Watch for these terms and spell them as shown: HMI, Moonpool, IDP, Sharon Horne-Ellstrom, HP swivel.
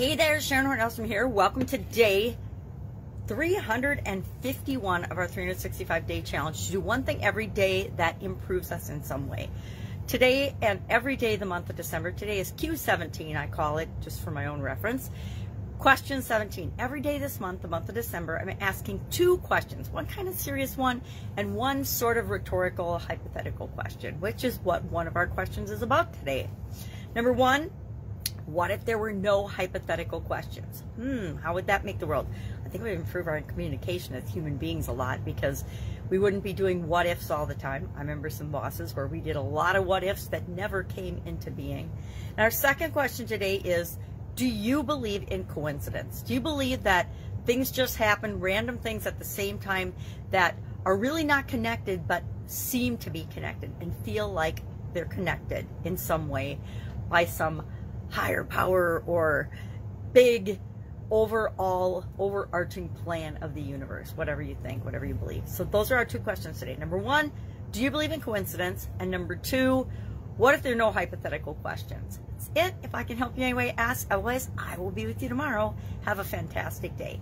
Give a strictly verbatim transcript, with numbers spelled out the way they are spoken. Hey there, Sharon Horne-Ellstrom here. Welcome to day three hundred fifty-one of our three hundred sixty-five day challenge to do one thing every day that improves us in some way. Today and every day of the month of December, today is Q seventeen, I call it, just for my own reference. Question seventeen. Every day this month, the month of December, I'm asking two questions, one kind of serious one and one sort of rhetorical, hypothetical question, which is what one of our questions is about today. Number one, what if there were no hypothetical questions? Hmm, how would that make the world? I think we would improve our communication as human beings a lot because we wouldn't be doing what ifs all the time. I remember some bosses where we did a lot of what ifs that never came into being. And our second question today is, do you believe in coincidence? Do you believe that things just happen, random things at the same time that are really not connected but seem to be connected and feel like they're connected in some way by some higher power or big overall overarching plan of the universe, whatever you think, whatever you believe. So those are our two questions today. Number one, do you believe in coincidence? And number two, what if there are no hypothetical questions? That's it. If I can help you anyway, ask. Otherwise, I will be with you tomorrow. Have a fantastic day.